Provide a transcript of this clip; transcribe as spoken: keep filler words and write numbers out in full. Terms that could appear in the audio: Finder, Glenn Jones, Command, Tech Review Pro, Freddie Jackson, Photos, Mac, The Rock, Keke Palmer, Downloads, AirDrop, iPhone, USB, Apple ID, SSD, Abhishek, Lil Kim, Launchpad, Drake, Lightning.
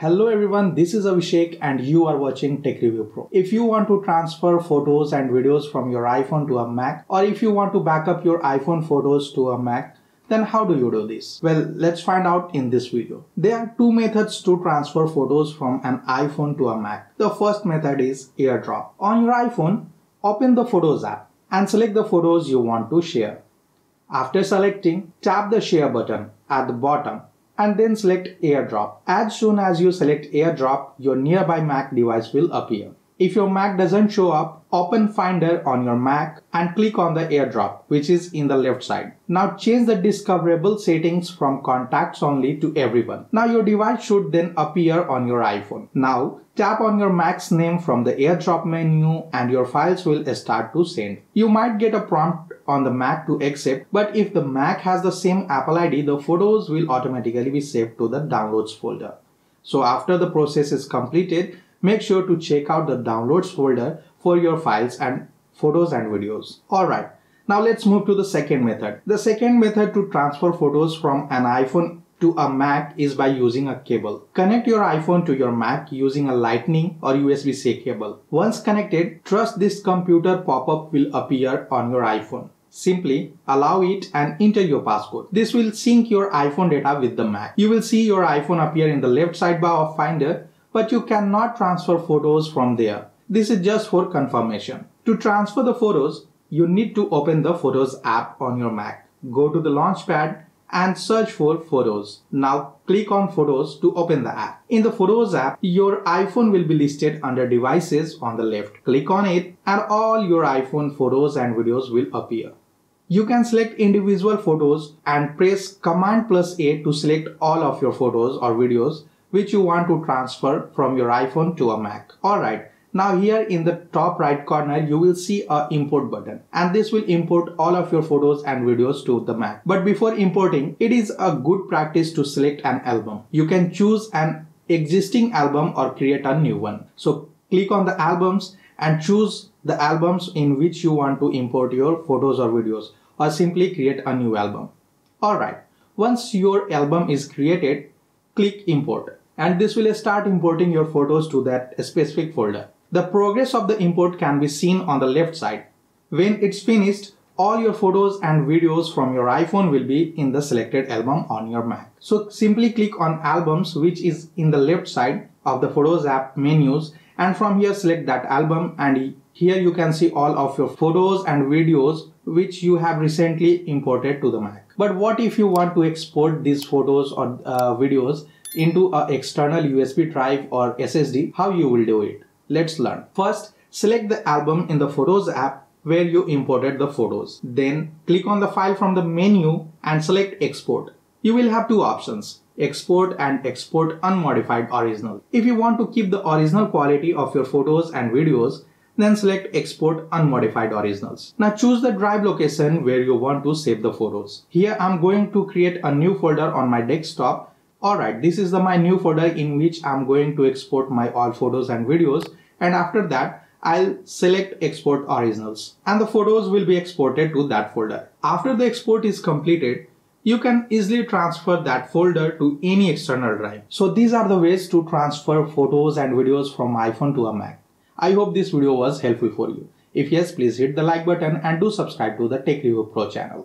Hello everyone, this is Abhishek and you are watching Tech Review Pro. If you want to transfer photos and videos from your iPhone to a Mac, or if you want to back up your iPhone photos to a Mac, then how do you do this? Well, let's find out in this video. There are two methods to transfer photos from an iPhone to a Mac. The first method is AirDrop. On your iPhone, open the Photos app and select the photos you want to share. After selecting, tap the Share button at the bottom and then select AirDrop. As soon as you select AirDrop, your nearby Mac device will appear. If your Mac doesn't show up, open Finder on your Mac and click on the AirDrop, which is in the left side. Now change the discoverable settings from contacts only to everyone. Now your device should then appear on your iPhone. Now tap on your Mac's name from the AirDrop menu and your files will start to send. You might get a prompt on the Mac to accept, but if the Mac has the same Apple I D, the photos will automatically be saved to the Downloads folder. So after the process is completed, make sure to check out the Downloads folder for your files and photos and videos. Alright, now let's move to the second method. The second method to transfer photos from an iPhone to a Mac is by using a cable. Connect your iPhone to your Mac using a Lightning or U S B C cable. Once connected, trust this computer pop-up will appear on your iPhone. Simply allow it and enter your passcode. This will sync your iPhone data with the Mac. You will see your iPhone appear in the left sidebar of Finder, but you cannot transfer photos from there. This is just for confirmation. To transfer the photos, you need to open the Photos app on your Mac. Go to the Launchpad and search for Photos. Now click on Photos to open the app. In the Photos app, your iPhone will be listed under Devices on the left. Click on it and all your iPhone photos and videos will appear. You can select individual photos and press Command plus A to select all of your photos or videos which you want to transfer from your iPhone to a Mac. Alright, now here in the top right corner you will see a import button and this will import all of your photos and videos to the Mac. But before importing, it is a good practice to select an album. You can choose an existing album or create a new one. So click on the albums and choose the albums in which you want to import your photos or videos, or simply create a new album. Alright, once your album is created, click Import. And this will start importing your photos to that specific folder. The progress of the import can be seen on the left side. When it's finished, all your photos and videos from your iPhone will be in the selected album on your Mac. So simply click on Albums, which is in the left side of the Photos app menus, and from here select that album, and here you can see all of your photos and videos which you have recently imported to the Mac. But what if you want to export these photos or uh, videos into an external U S B drive or S S D, how you will do it? Let's learn. First, select the album in the Photos app where you imported the photos. Then click on the file from the menu and select Export. You will have two options, Export and Export Unmodified Original. If you want to keep the original quality of your photos and videos, then select Export Unmodified Originals. Now choose the drive location where you want to save the photos. Here I'm going to create a new folder on my desktop. Alright, this is the my new folder in which I'm going to export my all photos and videos, and after that I'll select Export Originals and the photos will be exported to that folder. After the export is completed, you can easily transfer that folder to any external drive. So these are the ways to transfer photos and videos from iPhone to a Mac. I hope this video was helpful for you. If yes, please hit the like button and do subscribe to the Tech Review Pro channel.